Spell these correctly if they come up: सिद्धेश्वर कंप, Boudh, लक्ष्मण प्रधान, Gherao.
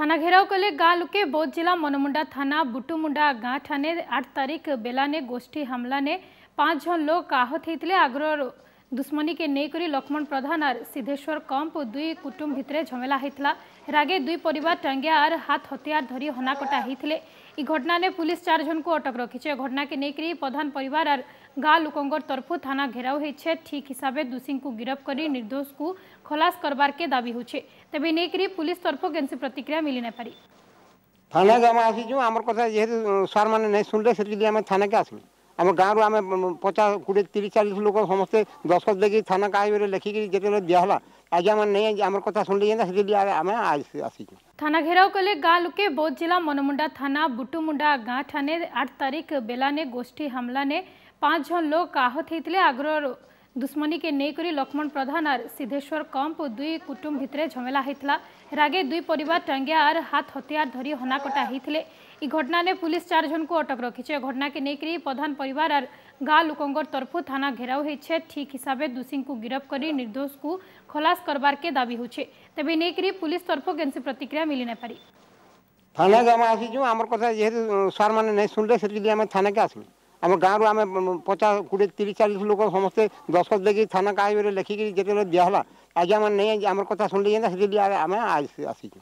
थाना घेराव कले गाँ लुके बौद्ध जिला मनमुंडा थाना बुटुमुंडा गाँ ठाने 8 तारीख बेलाने गोष्ठी हमला ने 5 जन लोग आहत होते। आग्र दुश्मनी के नहींकर लक्ष्मण प्रधान और सिद्धेश्वर कंप दुई कुटुंब भितर झमेला होता। रागे दुई परिवार टांगिया और हाथ हथियार धरी हनाकटा होते। इ घटना ने पुलिस 4 जन को अटक रखी। घटना के नहींकर प्रधान परिवार और गाँव लोकों तरफ थाना घेराव होइछे। ठीक हिसाब से दोषी को गिरफ्त कर निर्दोष को खलास करबार के दावी होइछे। तबे नहींकर पुलिस तरफ कैसे प्रतिक्रिया मिली ना पारी। थाना गाँव आसीचु आमर कथा जेहेतु सर माने नै सुनले से लिए हम थाना के आसलु। आम गाँव आम 50, 20, 30, 40 लोक समस्ते दस्खत देकर थाना कागज लिखिकी जिते दिहला आज आम नहीं आम कथा सुनले से आम आसीचु। थाना घेराव कले गाँ लुके बौद्ध जिला मनमुंडा थाना बुटुमुंडा गाँ ठाने 8 तारीख बेलाने गोष्ठी हमला ने 5 जन लोग आहत होते। आग्र दुश्मनी के नहींकर लक्ष्मण प्रधान और सिद्धेश्वर कंप दुई कुटुंब भितर झमेला होता। रागे दुई परिवार टांगिया और हाथ हथियार धरी हनाकटा होते। इ घटना ने पुलिस 4 जन को अटक रखी। घटना के नहींकर प्रधान परिवार और गाँव लोकों तरफ थाना घेराव होइछे। ठीक हिसाब से दोषी को गिरफ्त कर निर्दोष को खलास करबार के दावी होइछे। तबे नहींकर पुलिस तरफ कैसे प्रतिक्रिया मिली ना पारी। थाना गाँव आसीचु आम कथा जेहेतु सर माने नै सुनले से लिए हम थाना के आसलु। आम गाँव आम 50, 20, 30, 40 लोक समस्ते दस्खत देकर थाना कागज लिखिकी जिते दिहला आज आम नहीं आम कथा सुनले से लिए आम आसीचु।